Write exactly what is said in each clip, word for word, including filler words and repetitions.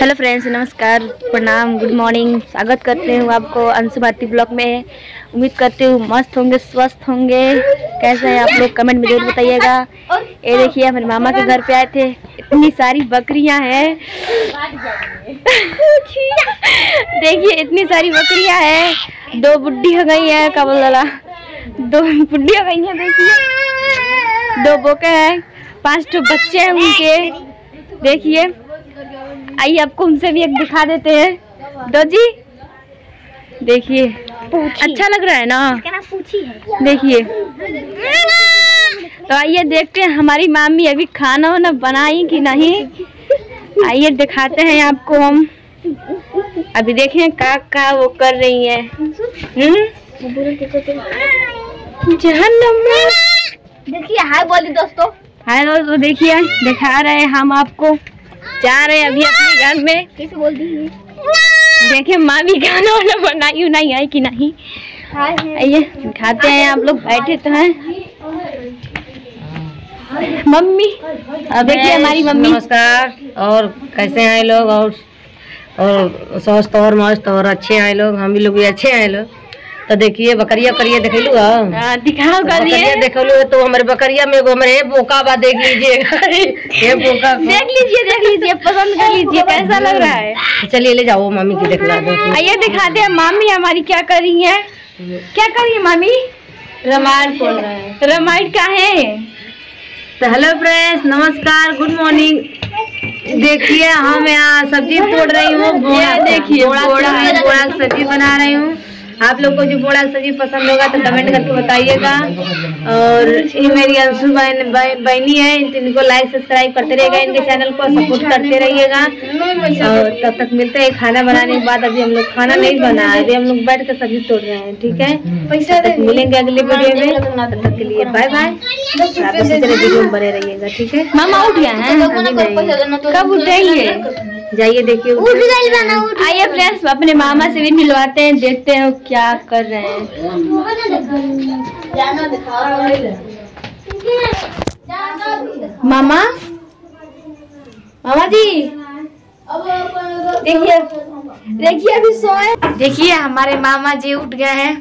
Hello friends, नमस्कार, प्रणाम, good morning. स्वागत करते हूँ आपको अंशु भारती ब्लॉग में। उम्मीद करती हूँ मस्त होंगे, स्वस्थ होंगे। कैसा है आप लोग कमेंट में जरूर बताइएगा। ये देखिए हमारे मामा के घर पे आए थे, इतनी सारी बकरियां हैं। देखिए इतनी सारी बकरियां हैं, दो बुढ़ी हो गई है, क्या बोला, दो बुढ़ी हो गई है। देखिए दो बोके हैं, पाँच तो बच्चे हैं उनके। देखिए आइए आपको उनसे भी एक दिखा देते हैं। दो जी देखिए अच्छा लग रहा है ना, देखिए। तो आइए देखते हैं हमारी मम्मी अभी खाना वाना बनाई कि नहीं, आइए दिखाते हैं आपको। हम अभी देखें का का वो कर रही है। देखिए हाय बोली दोस्तों, हाय दोस्तों। देखिए दिखा रहे हैं हम आपको, जा रहे हैं अभी अपने घर में। कैसे बोल दी, देखे माँ भी खाना वाला बनाई नहीं आई कि नहीं। आइए खाते हैं, आप लोग बैठे तो हैं। मम्मी देखिए हमारी मम्मी, नमस्कार। और कैसे हैं लोग, और और स्वस्थ और मस्त और अच्छे हैं लोग, हम भी लोग भी अच्छे हैं लोग। तो देखिए बकरिया बकरिया देखलू, दिखाओ बकरिया देखलू। तो हमारे बकरिया में हमारे बोका बा, देख लीजिए देख लीजिए देख लीजिए, पसंद कर लीजिए, कैसा लग रहा है। चलिए ले जाओ मामी की, देखला आइए दिखाते हैं मामी हमारी क्या कर रही है। क्या कर रही है मामी, रामायण बोल रहा है। रामायण का है। तो हेलो फ्रेंड्स, नमस्कार, गुड मॉर्निंग। देखिए हम यहाँ सब्जी तोड़ रही हूँ, देखिए बोड़ा सब्जी बना रही हूँ। आप लोग को जो बोड़ा सब्जी पसंद होगा तो कमेंट करके बताइएगा। और ये मेरी अंशु बहन बहनी है, इनको लाइक सब्सक्राइब करते रहिएगा, इनके चैनल को सपोर्ट करते रहिएगा। और तब तक मिलते हैं खाना बनाने के बाद। अभी हम लोग खाना नहीं बना, अभी हम लोग बैठ कर सब्जी तोड़ रहे हैं, ठीक है। तब तक मिलेंगे अगले वीडियो में, तब तक के लिए बाय बाय। आप इसी तरह वीडियो में बने रहिएगा, ठीक है। मामा उठ गया है, कब उठाइए जाइए। देखिए आइए फ्रेंड्स अपने मामा से भी मिलवाते हैं, देखते हैं क्या कर रहे हैं। मामा मामा जी देखिए देखिए अभी सोए। देखिए हमारे मामा जी उठ गए हैं।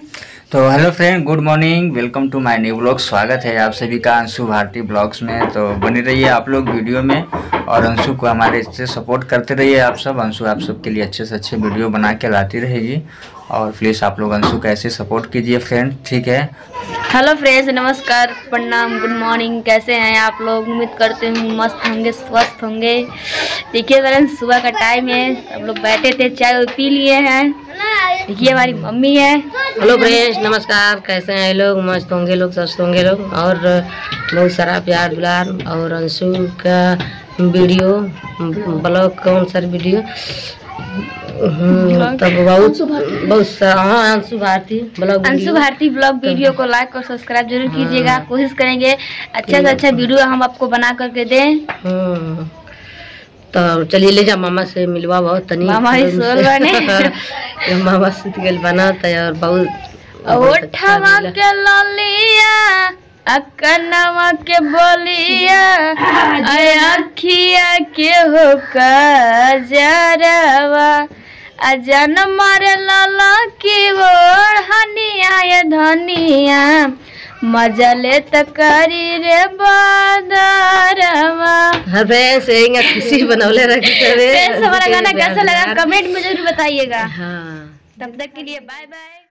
तो hello friend, good morning, welcome to my new blog. स्वागत है आप सभी का अंशु भारती ब्लॉग्स में। तो बने रहिए आप लोग वीडियो में, और अंशु को हमारे से सपोर्ट करते रहिए आप सब। अंशु आप सब के लिए अच्छे से अच्छे वीडियो बना के लाती रहेगी, और प्लीज़ आप लोग अंशु का ऐसे सपोर्ट कीजिए फ्रेंड, ठीक है। हेलो फ्रेंड्स, नमस्कार, प्रणाम, गुड मॉर्निंग। कैसे हैं आप लोग, उम्मीद करते हूँ मस्त होंगे, स्वस्थ होंगे। देखिए फ्रेंड्स सुबह का टाइम है, हम लोग बैठे थे, चाय पी लिए हैं। देखिए हमारी मम्मी है। हेलो फ्रेंड्स, नमस्कार, कैसे हैं लोग, मस्त होंगे लोग, स्वस्थ होंगे लोग। और बहुत सारा प्यार दुलार, और अंशु का वीडियो ब्लॉग कौन सर वीडियो तब बहुत बहुत हाँ Anshu Bharti blog Anshu Bharti blog video को लाइक और सब्सक्राइब जरूर कीजिएगा। कोशिश करेंगे अच्छा से अच्छा वीडियो हम आपको बना करके दें। तो चलिए ले जा मामा से मिलवा, बहुत तनी मामा ही सोल बने मामा से गल बना तय। और बहुत ओठा के ललिया अकनवा के बोलिया अखिया के होका जरवा अजन मारे लाला की ओर हनिया धनिया मजले तकरी रे बादरवा। फ्रेंड्स इंगा खुशी बनौले रखी करे। फ्रेंड्स हमारा गाना कैसा लगा कमेंट में जरूर बताइएगा। हाँ, तब तक के लिए बाय बाय।